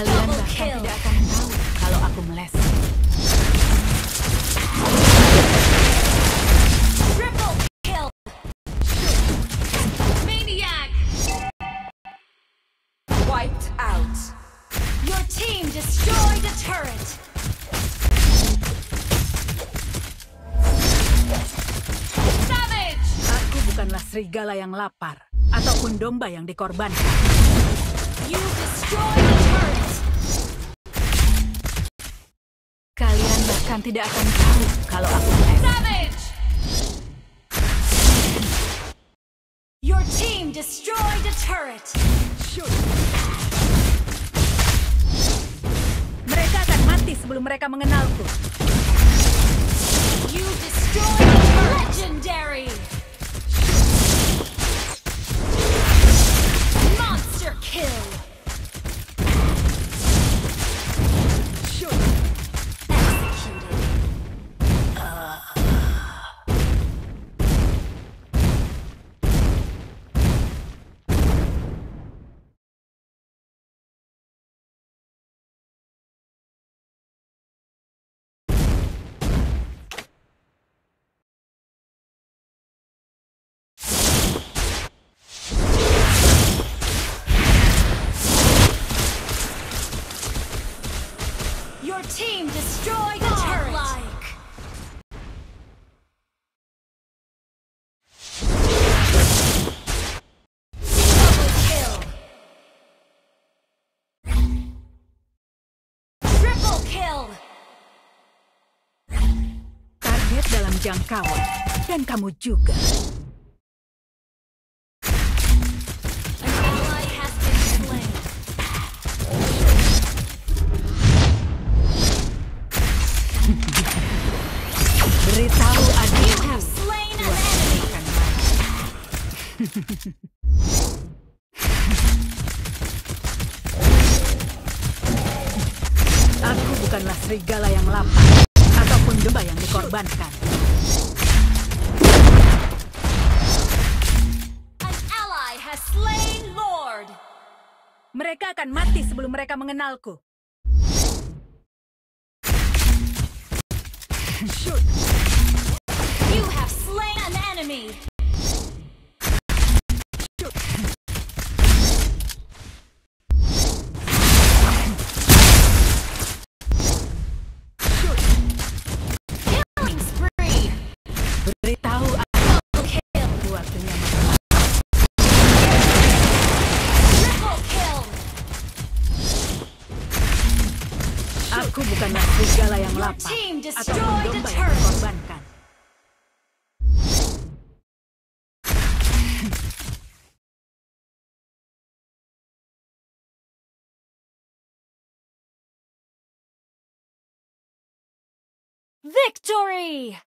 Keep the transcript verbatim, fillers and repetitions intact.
Kalian bahkan tidak akan tahu kalau aku meleset. Bukanlah serigala yang lapar ataupun domba yang dikorbankan. Kalian bahkan tidak akan tahu kalau aku savage. Your team destroyed a turret. Shoot. Mereka akan mati sebelum mereka mengenalku. You destroyed a turret. Legendary. Kill. Shoot. Executed. Uh. Your team destroyed the turret. Like. Double kill. Triple kill. Target dalam jangkauan dan kamu juga. Beritahu adikku Aku bukanlah serigala yang lapar ataupun domba yang dikorbankan. An ally has slain Lord. Mereka akan mati sebelum mereka mengenalku. Shoot. You have slain an enemy. Shoot. Shoot. Killing spree. Beritahu aku kill. Waktunya triple kill. Aku bukanlah serigala yang lapar. Destroy the turret. Victory!